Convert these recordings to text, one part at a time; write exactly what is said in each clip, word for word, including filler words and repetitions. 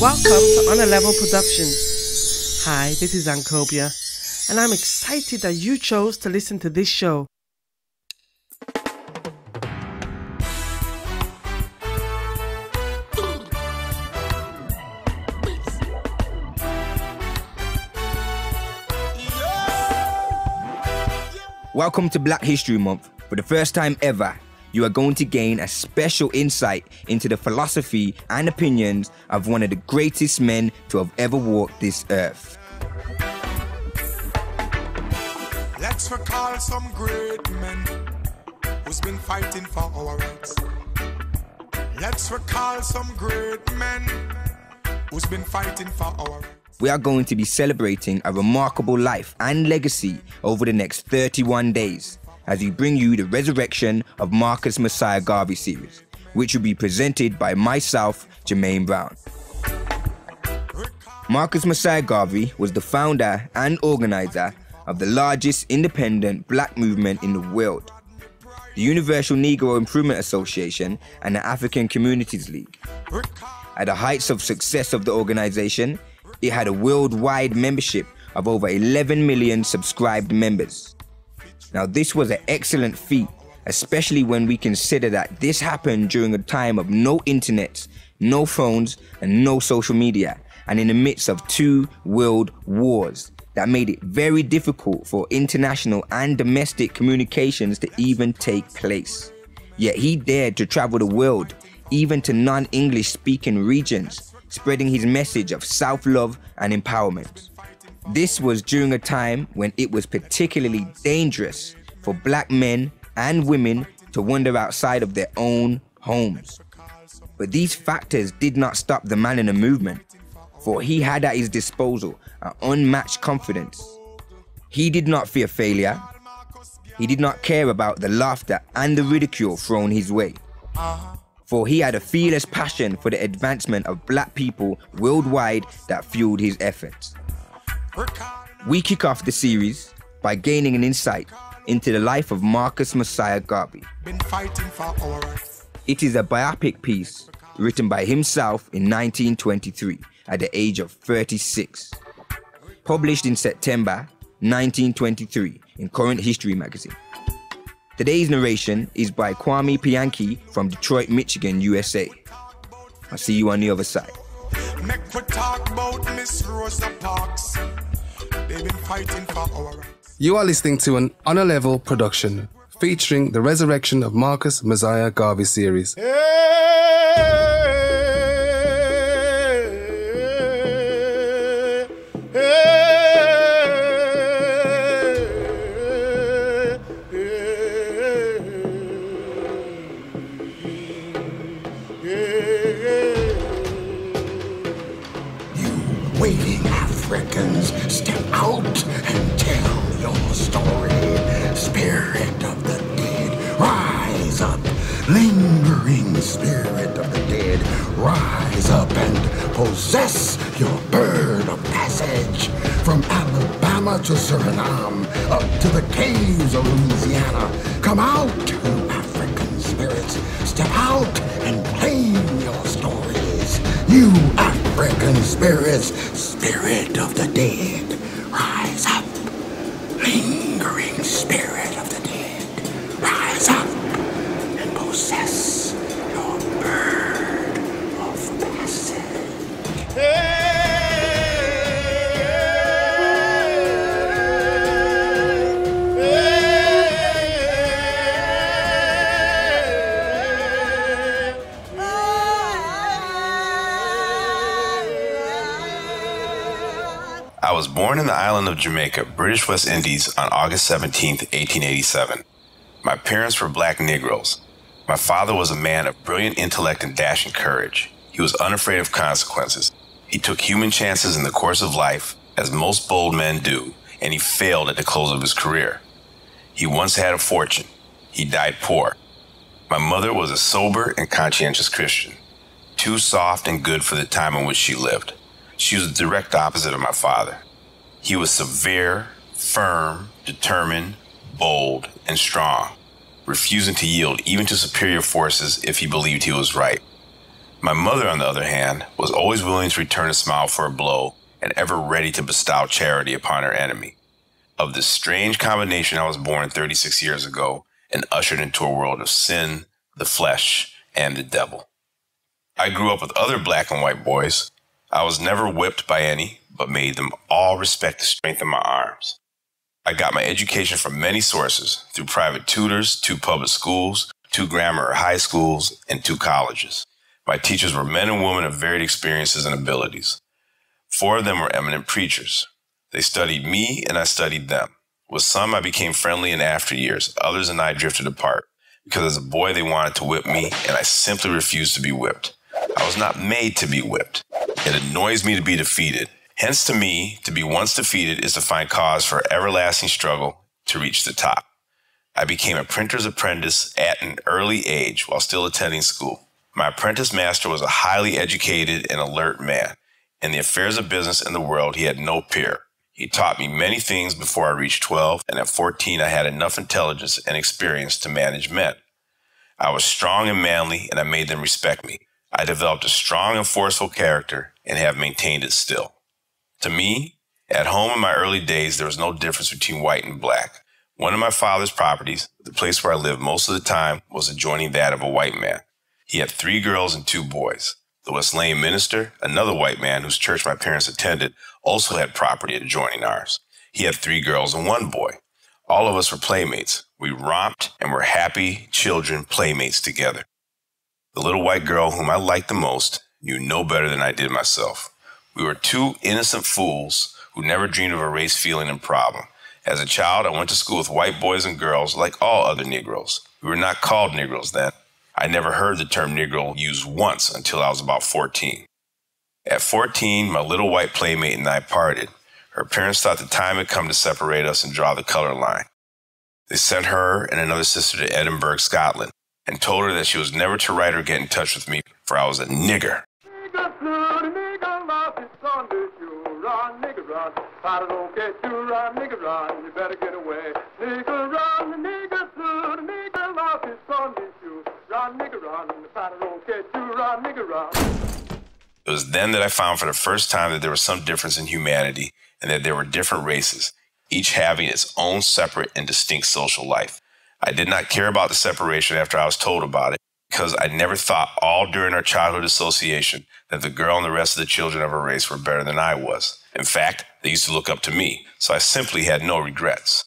Welcome to On A Level Productions. Hi, this is Ankhobia, and I'm excited that you chose to listen to this show. Welcome to Black History Month. For the first time ever, you are going to gain a special insight into the philosophy and opinions of one of the greatest men to have ever walked this earth. Let's recall some great men who's been fighting for our rights. Let's recall some great men who's been fighting for our rights. We are going to be celebrating a remarkable life and legacy over the next thirty-one days as we bring you the resurrection of Marcus Mosiah Garvey series, which will be presented by myself, Jermaine Brown. Marcus Mosiah Garvey was the founder and organizer of the largest independent black movement in the world, the Universal Negro Improvement Association and the African Communities League. At the heights of success of the organization, it had a worldwide membership of over eleven million subscribed members. Now, this was an excellent feat, especially when we consider that this happened during a time of no internet, no phones, and no social media, and in the midst of two world wars that made it very difficult for international and domestic communications to even take place. Yet he dared to travel the world, even to non-English speaking regions, spreading his message of self-love and empowerment. This was during a time when it was particularly dangerous for black men and women to wander outside of their own homes. But these factors did not stop the man in the movement, for he had at his disposal an unmatched confidence. He did not fear failure. He did not care about the laughter and the ridicule thrown his way, for he had a fearless passion for the advancement of black people worldwide that fueled his efforts. We kick off the series by gaining an insight into the life of Marcus Mosiah Garvey. It is a biopic piece written by himself in nineteen twenty-three at the age of thirty-six, published in September nineteen twenty-three in Current History Magazine. Today's narration is by Kwame Pianki from Detroit, Michigan, U S A. I'll see you on the other side. You are listening to an On A Level production featuring the resurrection of Marcus Mosiah Garvey series. Step out and tell your story. Spirit of the dead, rise up. Lingering spirit of the dead, rise up and possess your bird of passage. From Alabama to Suriname, up to the caves of Louisiana, come out, you African spirits. Step out and claim your stories. You African spirits, spirit of the dead, rise up. Lingering spirit of the dead, rise up and possess your bird of passage. Hey! I was born in the island of Jamaica, British West Indies, on August seventeenth, eighteen eighty-seven. My parents were black Negroes. My father was a man of brilliant intellect and dashing courage. He was unafraid of consequences. He took human chances in the course of life, as most bold men do, and he failed at the close of his career. He once had a fortune. He died poor. My mother was a sober and conscientious Christian, too soft and good for the time in which she lived. She was the direct opposite of my father. He was severe, firm, determined, bold, and strong, refusing to yield even to superior forces if he believed he was right. My mother, on the other hand, was always willing to return a smile for a blow and ever ready to bestow charity upon her enemy. Of this strange combination, I was born thirty-six years ago and ushered into a world of sin, the flesh, and the devil. I grew up with other black and white boys. I was never whipped by any, but made them all respect the strength of my arms. I got my education from many sources, through private tutors, two public schools, two grammar or high schools, and two colleges. My teachers were men and women of varied experiences and abilities. Four of them were eminent preachers. They studied me and I studied them. With some, I became friendly in after years. Others and I drifted apart because as a boy, they wanted to whip me and I simply refused to be whipped. I was not made to be whipped. It annoys me to be defeated. Hence to me, to be once defeated is to find cause for everlasting struggle to reach the top. I became a printer's apprentice at an early age while still attending school. My apprentice master was a highly educated and alert man. In the affairs of business and the world, he had no peer. He taught me many things before I reached twelve, and at fourteen I had enough intelligence and experience to manage men. I was strong and manly, and I made them respect me. I developed a strong and forceful character and have maintained it still. To me, at home in my early days, there was no difference between white and black. One of my father's properties, the place where I lived most of the time, was adjoining that of a white man. He had three girls and two boys. The Wesleyan minister, another white man whose church my parents attended, also had property adjoining ours. He had three girls and one boy. All of us were playmates. We romped and were happy children playmates together. The little white girl whom I liked the most knew no better than I did myself. We were two innocent fools who never dreamed of a race feeling and problem. As a child, I went to school with white boys and girls like all other Negroes. We were not called Negroes then. I never heard the term Negro used once until I was about fourteen. At fourteen, my little white playmate and I parted. Her parents thought the time had come to separate us and draw the color line. They sent her and another sister to Edinburgh, Scotland, and told her that she was never to write or get in touch with me, for I was a nigger. It was then that I found for the first time that there was some difference in humanity and that there were different races, each having its own separate and distinct social life. I did not care about the separation after I was told about it because I never thought all during our childhood association that the girl and the rest of the children of her race were better than I was. In fact, they used to look up to me, so I simply had no regrets.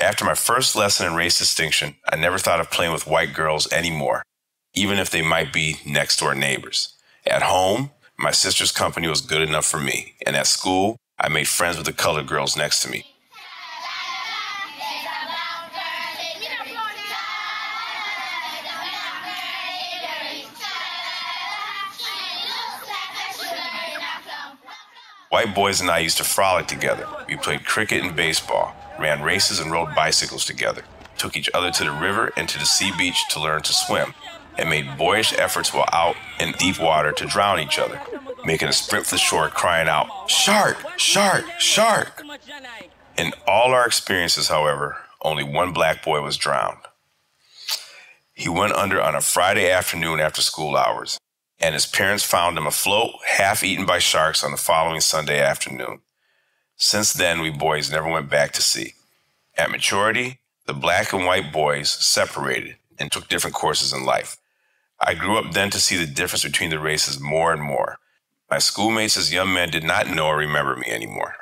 After my first lesson in race distinction, I never thought of playing with white girls anymore, even if they might be next-door neighbors. At home, my sister's company was good enough for me, and at school, I made friends with the colored girls next to me. White boys and I used to frolic together. We played cricket and baseball, ran races and rode bicycles together, took each other to the river and to the sea beach to learn to swim, and made boyish efforts while out in deep water to drown each other, making a sprint for the shore crying out, "Shark! Shark! Shark!" In all our experiences, however, only one black boy was drowned. He went under on a Friday afternoon after school hours, and his parents found him afloat, half-eaten by sharks, on the following Sunday afternoon. Since then, we boys never went back to sea. At maturity, the black and white boys separated and took different courses in life. I grew up then to see the difference between the races more and more. My schoolmates as young men did not know or remember me anymore.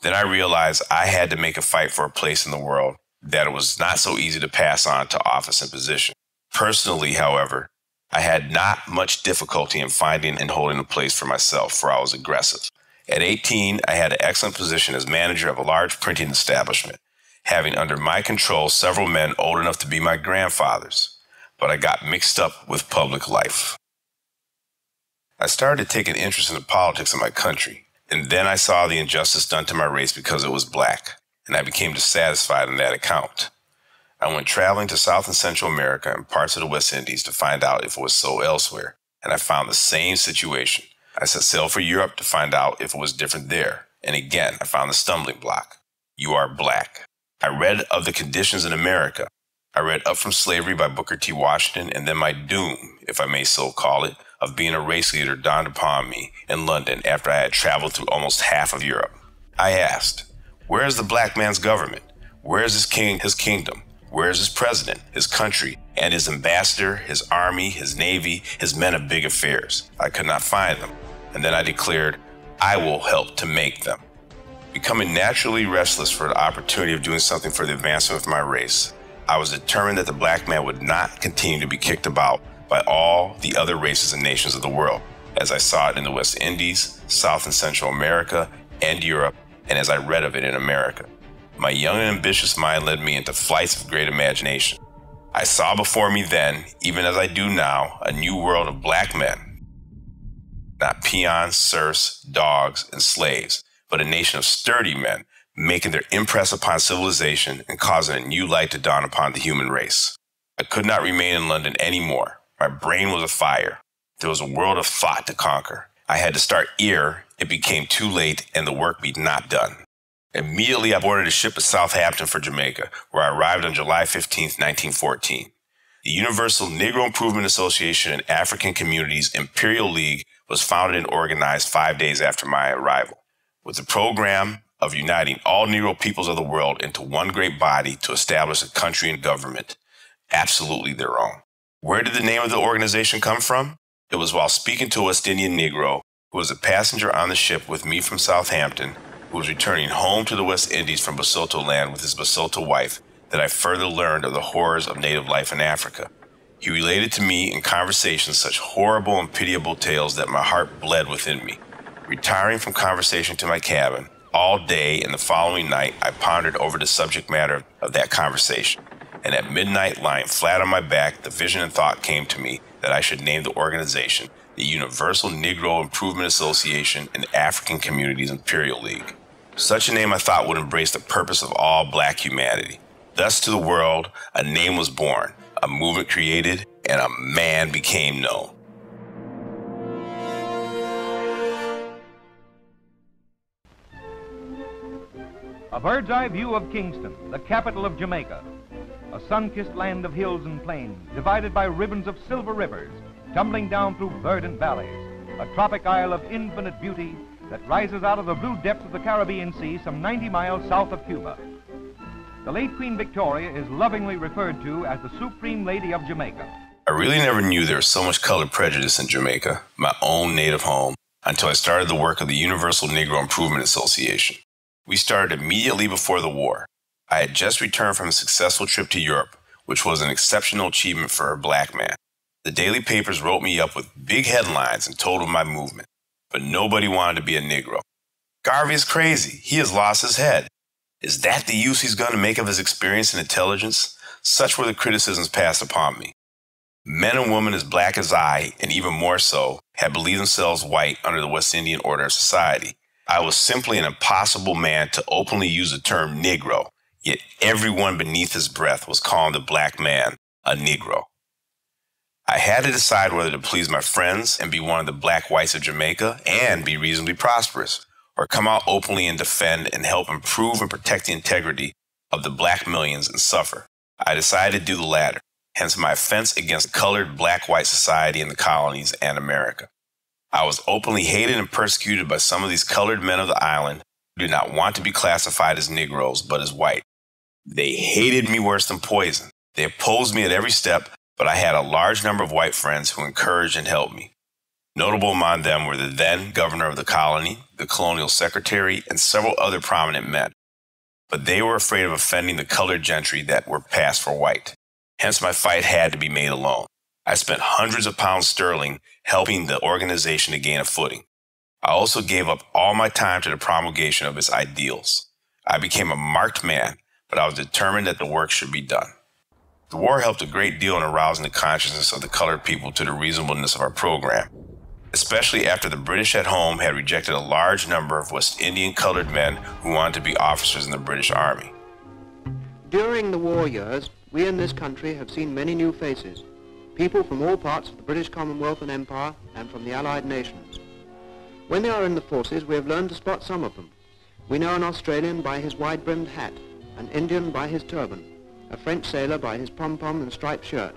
Then I realized I had to make a fight for a place in the world that it was not so easy to pass on to office and position. Personally, however, I had not much difficulty in finding and holding a place for myself, for I was aggressive. At eighteen, I had an excellent position as manager of a large printing establishment, having under my control several men old enough to be my grandfathers, but I got mixed up with public life. I started to take an interest in the politics of my country, and then I saw the injustice done to my race because it was black, and I became dissatisfied on that account. I went traveling to South and Central America and parts of the West Indies to find out if it was so elsewhere, and I found the same situation. I set sail for Europe to find out if it was different there, and again, I found the stumbling block. You are black. I read of the conditions in America. I read Up From Slavery by Booker T. Washington, and then my doom, if I may so call it, of being a race leader dawned upon me in London after I had traveled through almost half of Europe. I asked, where is the black man's government? Where is his king, his kingdom? Where is his president, his country, and his ambassador, his army, his navy, his men of big affairs? I could not find them. And then I declared, I will help to make them. Becoming naturally restless for the opportunity of doing something for the advancement of my race, I was determined that the black man would not continue to be kicked about by all the other races and nations of the world, as I saw it in the West Indies, South and Central America, and Europe, and as I read of it in America. My young and ambitious mind led me into flights of great imagination. I saw before me then, even as I do now, a new world of black men, not peons, serfs, dogs, and slaves, but a nation of sturdy men, making their impress upon civilization and causing a new light to dawn upon the human race. I could not remain in London anymore. My brain was afire. There was a world of thought to conquer. I had to start ere it became too late and the work be not done. Immediately, I boarded a ship at Southampton for Jamaica, where I arrived on July fifteenth, nineteen fourteen. The Universal Negro Improvement Association and African Communities Imperial League was founded and organized five days after my arrival, with the program of uniting all Negro peoples of the world into one great body to establish a country and government absolutely their own. Where did the name of the organization come from? It was while speaking to a West Indian Negro who was a passenger on the ship with me from Southampton, who was returning home to the West Indies from Basoto land with his Basoto wife, that I further learned of the horrors of native life in Africa. He related to me in conversation such horrible and pitiable tales that my heart bled within me. Retiring from conversation to my cabin, all day and the following night, I pondered over the subject matter of that conversation. And at midnight, lying flat on my back, the vision and thought came to me that I should name the organization the Universal Negro Improvement Association and African Communities Imperial League. Such a name I thought would embrace the purpose of all black humanity. Thus to the world, a name was born, a movement created, and a man became known. A bird's eye view of Kingston, the capital of Jamaica. A sun-kissed land of hills and plains, divided by ribbons of silver rivers, tumbling down through verdant valleys. A tropic isle of infinite beauty that rises out of the blue depths of the Caribbean Sea some ninety miles south of Cuba. The late Queen Victoria is lovingly referred to as the Supreme Lady of Jamaica. I really never knew there was so much color prejudice in Jamaica, my own native home, until I started the work of the Universal Negro Improvement Association. We started immediately before the war. I had just returned from a successful trip to Europe, which was an exceptional achievement for a black man. The daily papers wrote me up with big headlines and told of my movement, but nobody wanted to be a Negro. Garvey is crazy. He has lost his head. Is that the use he's going to make of his experience and intelligence? Such were the criticisms passed upon me. Men and women as black as I, and even more so, had believed themselves white under the West Indian order of society. I was simply an impossible man to openly use the term Negro, yet everyone beneath his breath was calling the black man a Negro. I had to decide whether to please my friends and be one of the black whites of Jamaica and be reasonably prosperous, or come out openly and defend and help improve and protect the integrity of the black millions and suffer. I decided to do the latter, hence my offense against colored black-white society in the colonies and America. I was openly hated and persecuted by some of these colored men of the island who did not want to be classified as Negroes but as white. They hated me worse than poison. They opposed me at every step, but I had a large number of white friends who encouraged and helped me. Notable among them were the then governor of the colony, the colonial secretary, and several other prominent men. But they were afraid of offending the colored gentry that were passed for white. Hence, my fight had to be made alone. I spent hundreds of pounds sterling helping the organization to gain a footing. I also gave up all my time to the promulgation of its ideals. I became a marked man, but I was determined that the work should be done. The war helped a great deal in arousing the consciousness of the colored people to the reasonableness of our program, especially after the British at home had rejected a large number of West Indian colored men who wanted to be officers in the British Army. During the war years, we in this country have seen many new faces, people from all parts of the British Commonwealth and Empire and from the Allied nations. When they are in the forces, we have learned to spot some of them. We know an Australian by his wide-brimmed hat, an Indian by his turban, a French sailor by his pom-pom and striped shirt.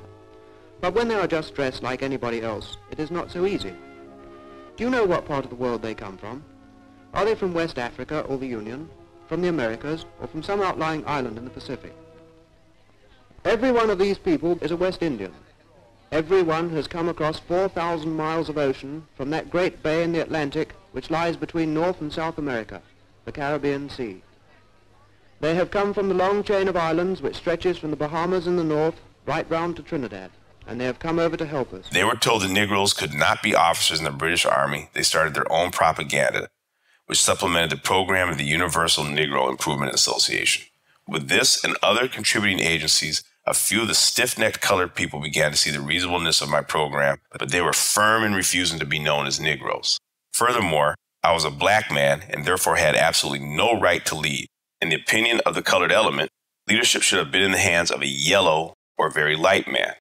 But when they are just dressed like anybody else, it is not so easy. Do you know what part of the world they come from? Are they from West Africa or the Union, from the Americas, or from some outlying island in the Pacific? Every one of these people is a West Indian. Every one has come across four thousand miles of ocean from that great bay in the Atlantic which lies between North and South America, the Caribbean Sea. They have come from the long chain of islands which stretches from the Bahamas in the north right round to Trinidad, and they have come over to help us. They were told the Negroes could not be officers in the British Army. They started their own propaganda, which supplemented the program of the Universal Negro Improvement Association. With this and other contributing agencies, a few of the stiff-necked colored people began to see the reasonableness of my program, but they were firm in refusing to be known as Negroes. Furthermore, I was a black man and therefore had absolutely no right to lead. In the opinion of the colored element, leadership should have been in the hands of a yellow or very light man.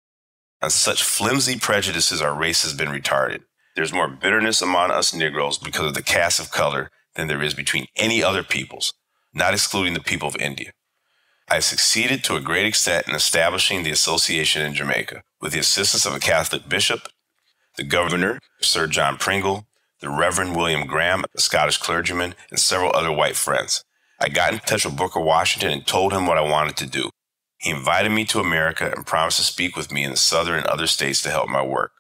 On such flimsy prejudices, our race has been retarded. There's more bitterness among us Negroes because of the caste of color than there is between any other peoples, not excluding the people of India. I succeeded to a great extent in establishing the association in Jamaica with the assistance of a Catholic bishop, the governor, Sir John Pringle, the Reverend William Graham, a Scottish clergyman, and several other white friends. I got in touch with Booker Washington and told him what I wanted to do. He invited me to America and promised to speak with me in the southern and other states to help my work.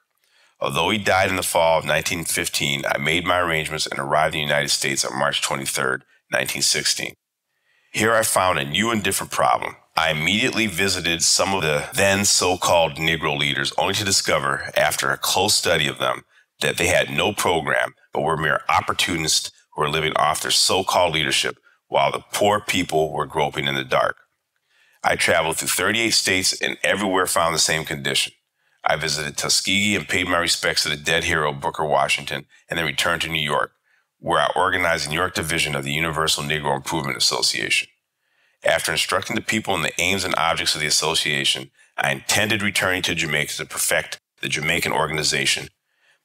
Although he died in the fall of nineteen fifteen, I made my arrangements and arrived in the United States on March twenty-third, nineteen sixteen. Here I found a new and different problem. I immediately visited some of the then so-called Negro leaders, only to discover, after a close study of them, that they had no program, but were mere opportunists who were living off their so-called leadership, while the poor people were groping in the dark. I traveled through thirty-eight states and everywhere found the same condition. I visited Tuskegee and paid my respects to the dead hero Booker Washington, and then returned to New York, where I organized the New York Division of the Universal Negro Improvement Association. After instructing the people in the aims and objects of the association, I intended returning to Jamaica to perfect the Jamaican organization,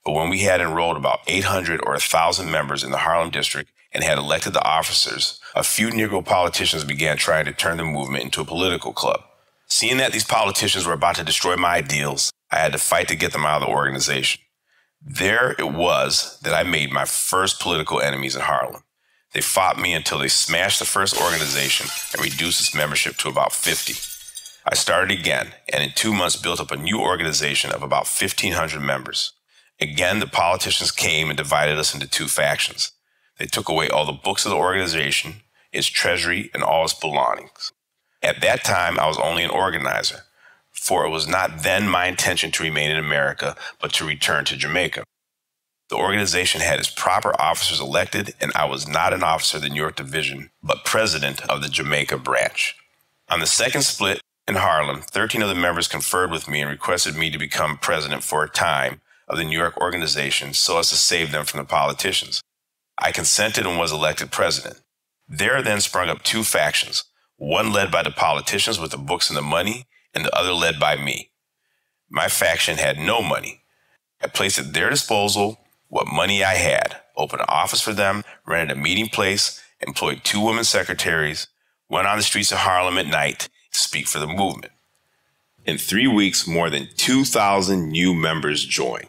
but when we had enrolled about eight hundred or one thousand members in the Harlem district and had elected the officers, a few Negro politicians began trying to turn the movement into a political club. Seeing that these politicians were about to destroy my ideals, I had to fight to get them out of the organization. There it was that I made my first political enemies in Harlem. They fought me until they smashed the first organization and reduced its membership to about fifty. I started again, and in two months built up a new organization of about fifteen hundred members. Again, the politicians came and divided us into two factions. They took away all the books of the organization, its treasury, and all its belongings. At that time, I was only an organizer, for it was not then my intention to remain in America, but to return to Jamaica. The organization had its proper officers elected, and I was not an officer of the New York Division, but president of the Jamaica branch. On the second split in Harlem, thirteen of the members conferred with me and requested me to become president for a time of the New York organization so as to save them from the politicians. I consented and was elected president. There then sprung up two factions, one led by the politicians with the books and the money, and the other led by me. My faction had no money. I placed at their disposal what money I had, opened an office for them, rented a meeting place, employed two women secretaries, went on the streets of Harlem at night to speak for the movement. In three weeks, more than two thousand new members joined.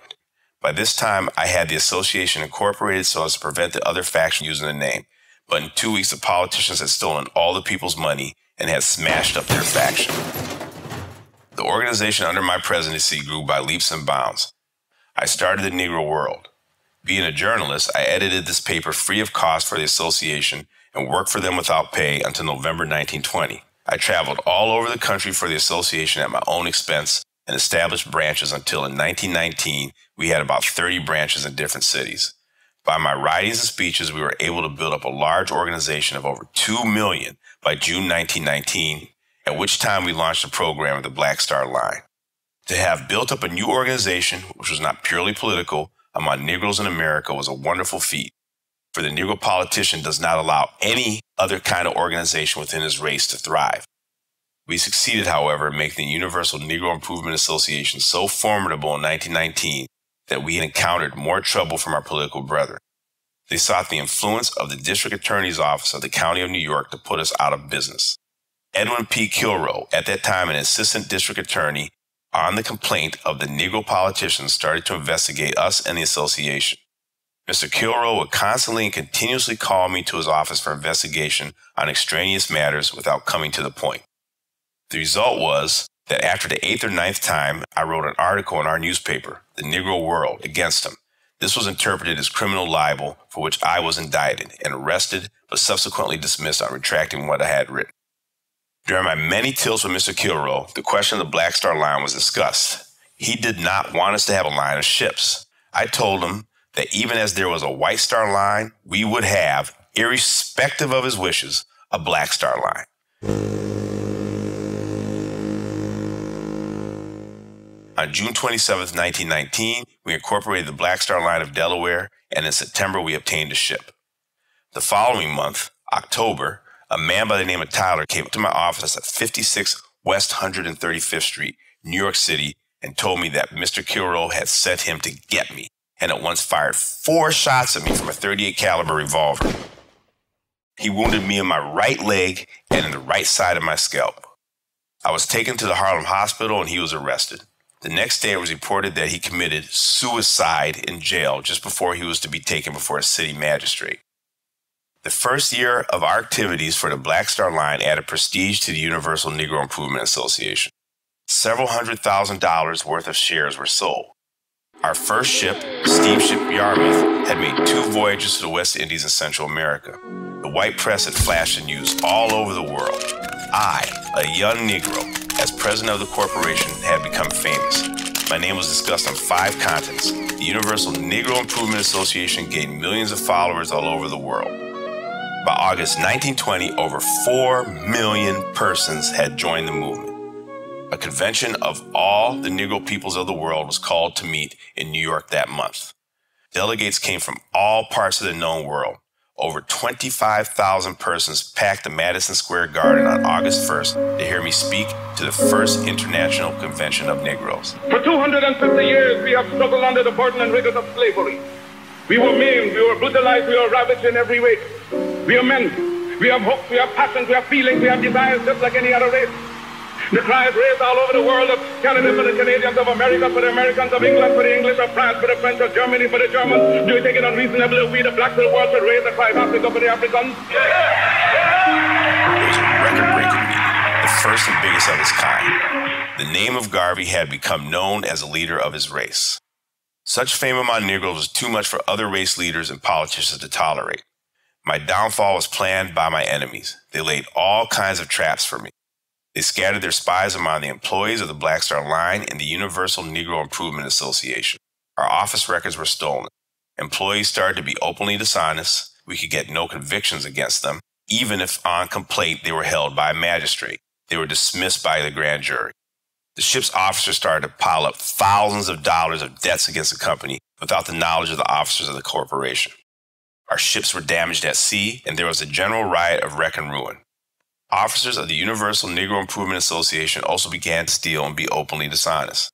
By this time, I had the association incorporated so as to prevent the other faction using the name. But in two weeks, the politicians had stolen all the people's money and had smashed up their faction. The organization under my presidency grew by leaps and bounds. I started the Negro World. Being a journalist, I edited this paper free of cost for the association and worked for them without pay until November nineteen twenty. I traveled all over the country for the association at my own expense and established branches until in nineteen nineteen, we had about thirty branches in different cities. By my writings and speeches, we were able to build up a large organization of over two million by June nineteen nineteen, at which time we launched the program of the Black Star Line. To have built up a new organization, which was not purely political, among Negroes in America was a wonderful feat, for the Negro politician does not allow any other kind of organization within his race to thrive. We succeeded, however, in making the Universal Negro Improvement Association so formidable in nineteen nineteen that we encountered more trouble from our political brethren. They sought the influence of the District Attorney's Office of the County of New York to put us out of business. Edwin P. Kilroe, at that time an assistant district attorney, on the complaint of the Negro politicians, started to investigate us and the association. Mister Kilroe would constantly and continuously call me to his office for investigation on extraneous matters without coming to the point. The result was that after the eighth or ninth time, I wrote an article in our newspaper, the Negro World, against him. This was interpreted as criminal libel, for which I was indicted and arrested, but subsequently dismissed on retracting what I had written. During my many tilts with Mister Kilroe, the question of the Black Star Line was discussed. He did not want us to have a line of ships. I told him that even as there was a White Star Line, we would have, irrespective of his wishes, a Black Star Line. On June twenty-seventh, nineteen nineteen, we incorporated the Black Star Line of Delaware, and in September we obtained a ship. The following month, October, a man by the name of Tyler came to my office at fifty-six West one hundred thirty-fifth Street, New York City, and told me that Mister Kilroe had sent him to get me, and at once fired four shots at me from a thirty-eight caliber revolver. He wounded me in my right leg and in the right side of my scalp. I was taken to the Harlem hospital and he was arrested. The next day it was reported that he committed suicide in jail just before he was to be taken before a city magistrate. The first year of our activities for the Black Star Line added prestige to the Universal Negro Improvement Association. Several hundred thousand dollars worth of shares were sold. Our first ship, steamship Yarmouth, had made two voyages to the West Indies and Central America. The white press had flashed the news all over the world. I, a young Negro, as president of the corporation, had become famous. My name was discussed on five continents. The Universal Negro Improvement Association gained millions of followers all over the world. By August nineteen twenty, over four million persons had joined the movement. A convention of all the Negro peoples of the world was called to meet in New York that month. Delegates came from all parts of the known world. Over twenty-five thousand persons packed the Madison Square Garden on August first to hear me speak to the first International Convention of Negroes. For two hundred fifty years, we have struggled under the burden and rigors of slavery. We were maimed, we were brutalized, we were ravaged in every way. We are men, we have hopes, we have passions, we have feelings, we have desires just like any other race. The cry is raised all over the world, of Canada for the Canadians, of America for the Americans, of England for the English, of France for the French, of Germany for the Germans. Do you think it unreasonable that we, the blacks of the world, should raise the cry of Africa for the Africans? It was a record-breaking meeting, the first and biggest of its kind. The name of Garvey had become known as a leader of his race. Such fame among Negroes was too much for other race leaders and politicians to tolerate. My downfall was planned by my enemies. They laid all kinds of traps for me. They scattered their spies among the employees of the Black Star Line and the Universal Negro Improvement Association. Our office records were stolen. Employees started to be openly dishonest. We could get no convictions against them, even if on complaint they were held by a magistrate. They were dismissed by the grand jury. The ship's officers started to pile up thousands of dollars of debts against the company without the knowledge of the officers of the corporation. Our ships were damaged at sea, and there was a general riot of wreck and ruin. Officers of the Universal Negro Improvement Association also began to steal and be openly dishonest.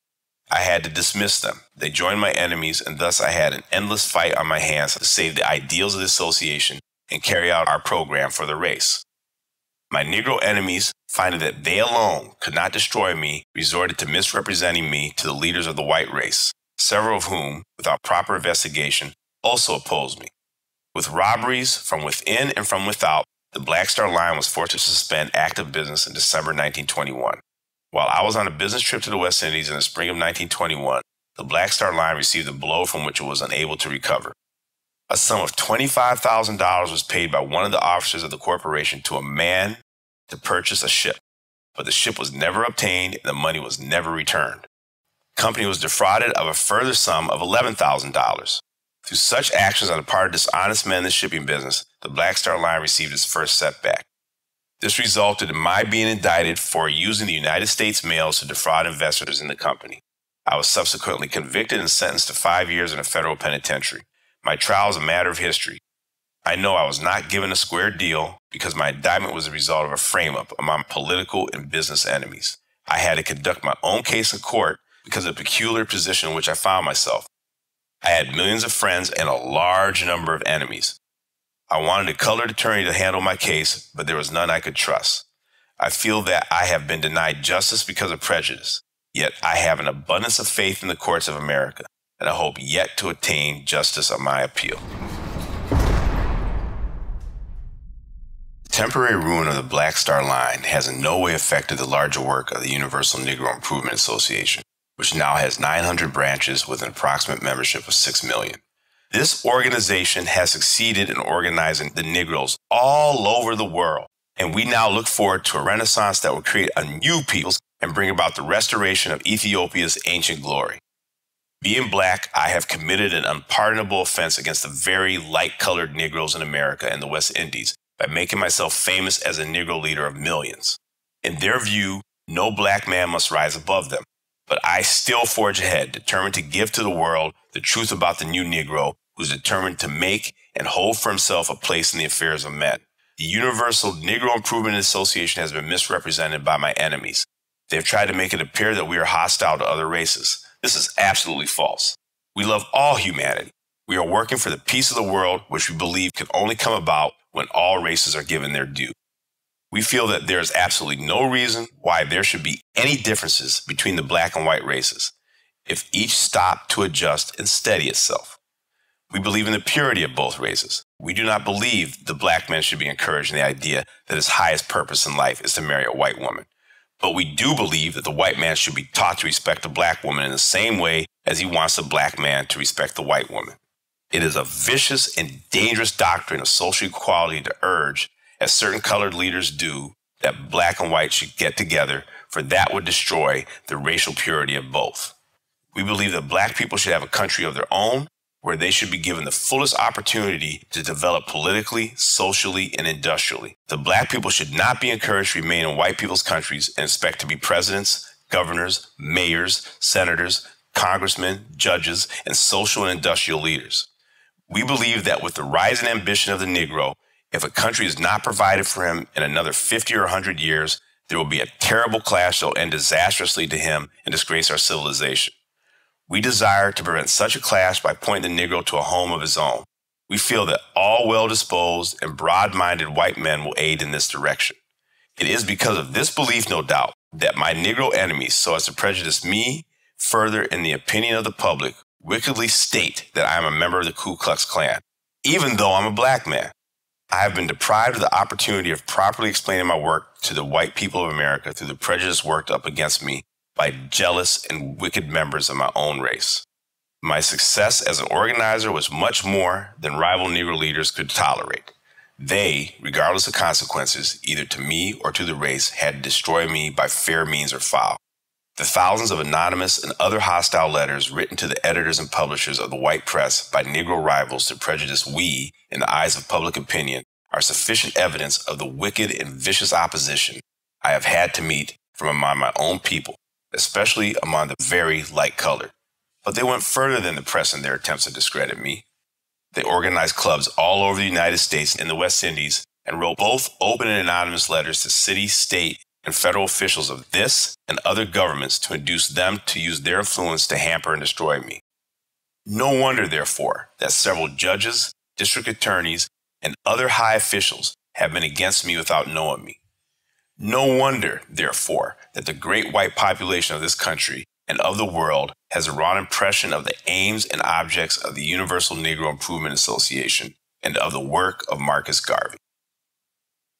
I had to dismiss them. They joined my enemies, and thus I had an endless fight on my hands to save the ideals of the association and carry out our program for the race. My Negro enemies, finding that they alone could not destroy me, resorted to misrepresenting me to the leaders of the white race, several of whom, without proper investigation, also opposed me. With robberies from within and from without, the Black Star Line was forced to suspend active business in December nineteen twenty-one. While I was on a business trip to the West Indies in the spring of nineteen twenty-one, the Black Star Line received a blow from which it was unable to recover. A sum of twenty-five thousand dollars was paid by one of the officers of the corporation to a man to purchase a ship, but the ship was never obtained and the money was never returned. The company was defrauded of a further sum of eleven thousand dollars. Through such actions on the part of dishonest men in the shipping business, the Black Star Line received its first setback. This resulted in my being indicted for using the United States mails to defraud investors in the company. I was subsequently convicted and sentenced to five years in a federal penitentiary. My trial is a matter of history. I know I was not given a square deal because my indictment was the result of a frame-up among political and business enemies. I had to conduct my own case in court because of the peculiar position in which I found myself. I had millions of friends and a large number of enemies. I wanted a colored attorney to handle my case, but there was none I could trust. I feel that I have been denied justice because of prejudice. Yet I have an abundance of faith in the courts of America, and I hope yet to attain justice on my appeal. The temporary ruin of the Black Star Line has in no way affected the larger work of the Universal Negro Improvement Association, which now has nine hundred branches with an approximate membership of six million. This organization has succeeded in organizing the Negroes all over the world, and we now look forward to a renaissance that will create a new peoples and bring about the restoration of Ethiopia's ancient glory. Being black, I have committed an unpardonable offense against the very light-colored Negroes in America and the West Indies by making myself famous as a Negro leader of millions. In their view, no black man must rise above them. But I still forge ahead, determined to give to the world the truth about the new Negro, who's determined to make and hold for himself a place in the affairs of men. The Universal Negro Improvement Association has been misrepresented by my enemies. They've tried to make it appear that we are hostile to other races. This is absolutely false. We love all humanity. We are working for the peace of the world, which we believe can only come about when all races are given their due. We feel that there is absolutely no reason why there should be any differences between the black and white races if each stopped to adjust and steady itself. We believe in the purity of both races. We do not believe the black man should be encouraged in the idea that his highest purpose in life is to marry a white woman. But we do believe that the white man should be taught to respect a black woman in the same way as he wants the black man to respect the white woman. It is a vicious and dangerous doctrine of social equality to urge, as certain colored leaders do, that black and white should get together, for that would destroy the racial purity of both. We believe that black people should have a country of their own, where they should be given the fullest opportunity to develop politically, socially, and industrially. The black people should not be encouraged to remain in white people's countries and expect to be presidents, governors, mayors, senators, congressmen, judges, and social and industrial leaders. We believe that with the rise and ambition of the Negro, if a country is not provided for him in another fifty or one hundred years, there will be a terrible clash that will end disastrously to him and disgrace our civilization. We desire to prevent such a clash by pointing the Negro to a home of his own. We feel that all well-disposed and broad-minded white men will aid in this direction. It is because of this belief, no doubt, that my Negro enemies, so as to prejudice me further in the opinion of the public, wickedly state that I am a member of the Ku Klux Klan, even though I'm a black man. I have been deprived of the opportunity of properly explaining my work to the white people of America through the prejudice worked up against me by jealous and wicked members of my own race. My success as an organizer was much more than rival Negro leaders could tolerate. They, regardless of consequences, either to me or to the race, had to destroy me by fair means or foul. The thousands of anonymous and other hostile letters written to the editors and publishers of the white press by Negro rivals to prejudice we, in the eyes of public opinion, are sufficient evidence of the wicked and vicious opposition I have had to meet from among my own people, especially among the very light-colored. But they went further than the press in their attempts to discredit me. They organized clubs all over the United States and the West Indies and wrote both open and anonymous letters to city, state, and federal officials of this and other governments to induce them to use their influence to hamper and destroy me. No wonder, therefore, that several judges, district attorneys, and other high officials have been against me without knowing me. No wonder, therefore, that the great white population of this country and of the world has a wrong impression of the aims and objects of the Universal Negro Improvement Association and of the work of Marcus Garvey.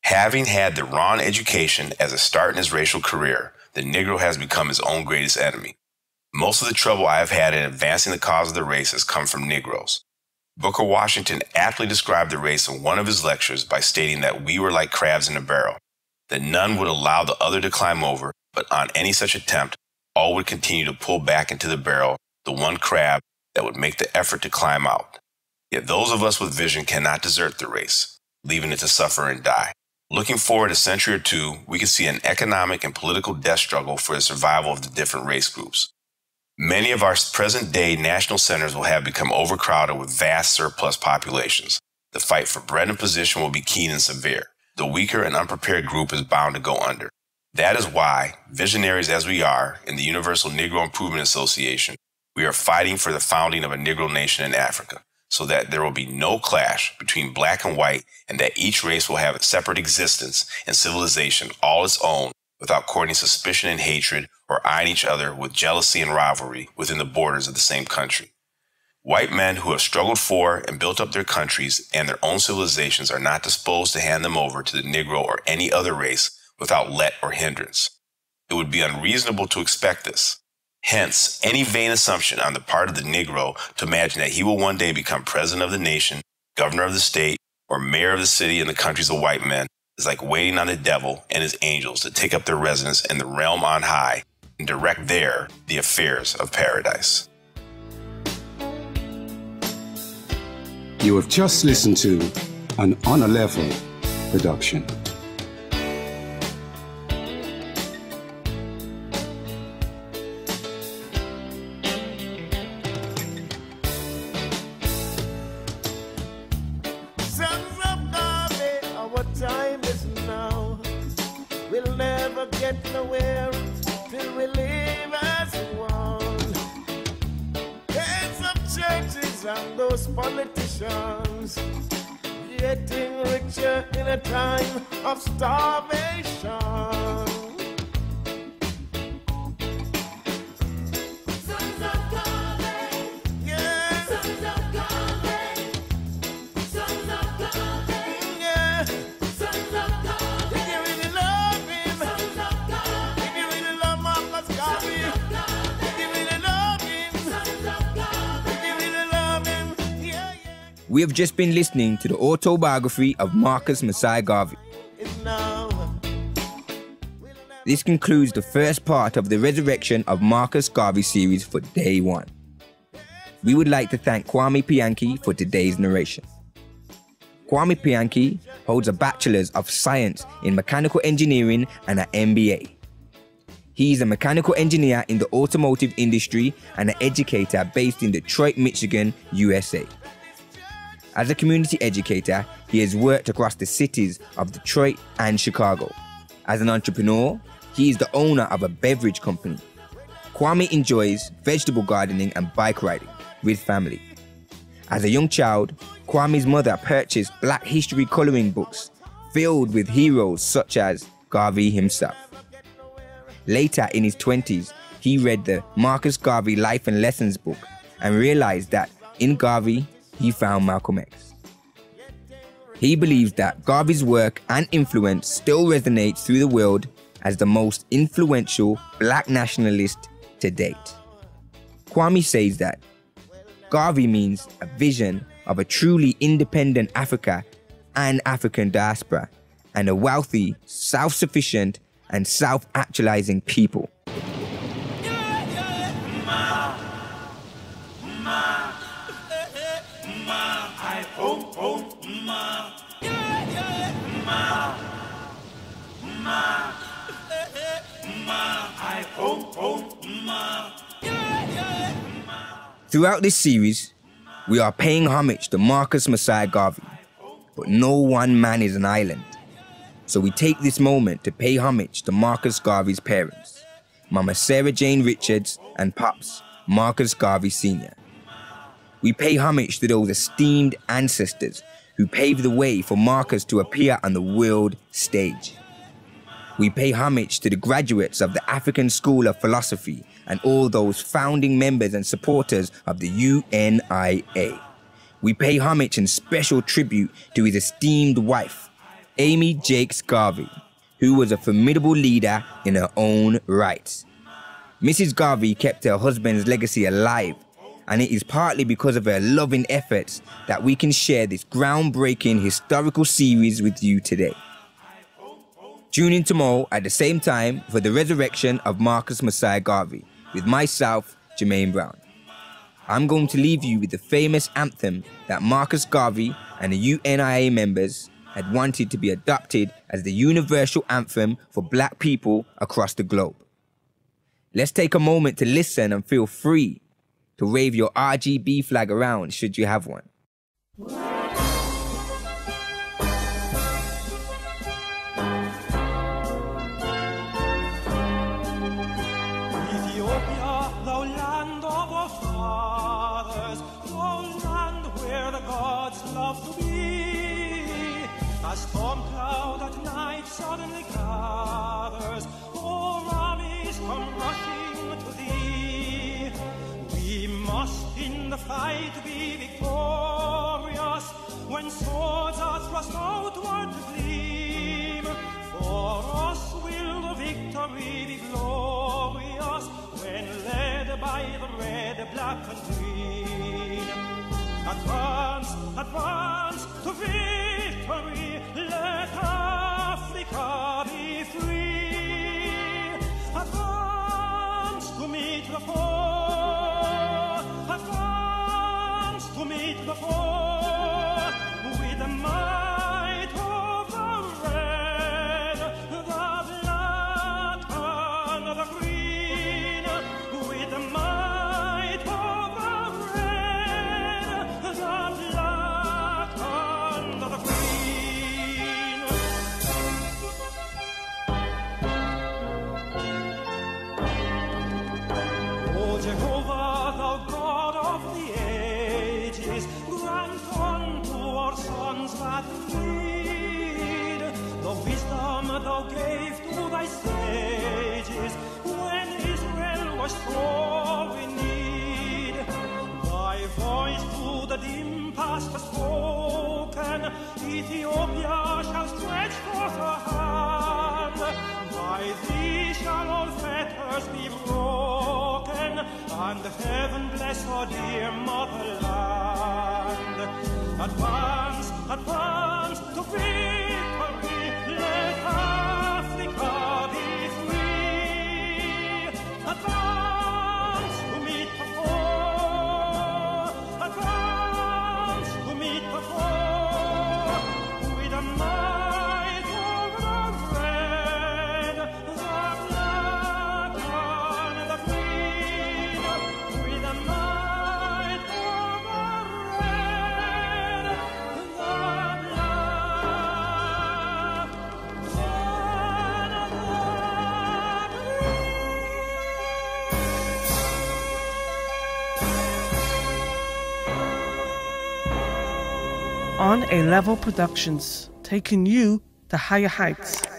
Having had the wrong education as a start in his racial career, the Negro has become his own greatest enemy. Most of the trouble I have had in advancing the cause of the race has come from Negroes. Booker Washington aptly described the race in one of his lectures by stating that we were like crabs in a barrel, that none would allow the other to climb over, but on any such attempt, all would continue to pull back into the barrel, the one crab that would make the effort to climb out. Yet those of us with vision cannot desert the race, leaving it to suffer and die. Looking forward a century or two, we can see an economic and political death struggle for the survival of the different race groups. Many of our present-day national centers will have become overcrowded with vast surplus populations. The fight for bread and position will be keen and severe. The weaker and unprepared group is bound to go under. That is why, visionaries as we are, in the Universal Negro Improvement Association, we are fighting for the founding of a Negro nation in Africa, so that there will be no clash between black and white, and that each race will have a separate existence and civilization all its own without courting suspicion and hatred or eyeing each other with jealousy and rivalry within the borders of the same country. White men who have struggled for and built up their countries and their own civilizations are not disposed to hand them over to the Negro or any other race without let or hindrance. It would be unreasonable to expect this. Hence, any vain assumption on the part of the Negro to imagine that he will one day become president of the nation, governor of the state, or mayor of the city in the countries of white men is like waiting on the devil and his angels to take up their residence in the realm on high and direct there the affairs of paradise. You have just listened to an On A Level production. We have just been listening to the autobiography of Marcus Mosiah Garvey. This concludes the first part of the Resurrection of Marcus Garvey series for day one. We would like to thank Kwame Pianki for today's narration. Kwame Pianki holds a Bachelor's of Science in Mechanical Engineering and an M B A. He is a mechanical engineer in the automotive industry and an educator based in Detroit, Michigan, U S A. As a community educator, he has worked across the cities of Detroit and Chicago. As an entrepreneur, he is the owner of a beverage company. Kwame enjoys vegetable gardening and bike riding with family. As a young child, Kwame's mother purchased Black history coloring books filled with heroes such as Garvey himself. Later in his twenties, he read the Marcus Garvey Life and Lessons book and realized that in Garvey, he found Malcolm X. He believes that Garvey's work and influence still resonates through the world as the most influential Black nationalist to date. Kwame says that Garvey means a vision of a truly independent Africa and African diaspora and a wealthy, self-sufficient and self-actualizing people. Throughout this series, we are paying homage to Marcus Mosiah Garvey, but no one man is an island. So we take this moment to pay homage to Marcus Garvey's parents, Mama Sarah Jane Richards and Pops Marcus Garvey Senior We pay homage to those esteemed ancestors who paved the way for Marcus to appear on the world stage. We pay homage to the graduates of the African School of Philosophy and all those founding members and supporters of the U N I A. We pay homage and special tribute to his esteemed wife, Amy Jacques Garvey, who was a formidable leader in her own right. Missus Garvey kept her husband's legacy alive, and it is partly because of her loving efforts that we can share this groundbreaking historical series with you today. Tune in tomorrow at the same time for the Resurrection of Marcus Mosiah Garvey with myself, Jermaine Brown. I'm going to leave you with the famous anthem that Marcus Garvey and the U N I A members had wanted to be adopted as the universal anthem for Black people across the globe. Let's take a moment to listen and feel free to wave your R G B flag around should you have one. A storm cloud at night suddenly gathers, all armies come rushing to thee. We must in the fight be victorious, when swords are thrust outward to gleam. For us will the victory be glorious, when led by the red, black, and green. Advance, advance to victory, let Africa be free. Advance to meet the foe, advance to meet the foe, with the might of the red, the black, and the green, with the might of the red, the black, and the green. O Jehovah, thou God of the ages, grant unto our sons that lead the wisdom thou gave to thy sages when Israel was sore in need. Thy voice to the dim past has spoken, Ethiopia shall stretch forth her hand. By thee shall all fetters be broken, and heaven bless her dear motherland. Advance, advance to victory, let Africa be free. Advance to meet the foe, advance to meet the foe, with a might of the red, the black, and the green, with a might of the red, the black, and the green. On A Level Productions, taking you to higher heights.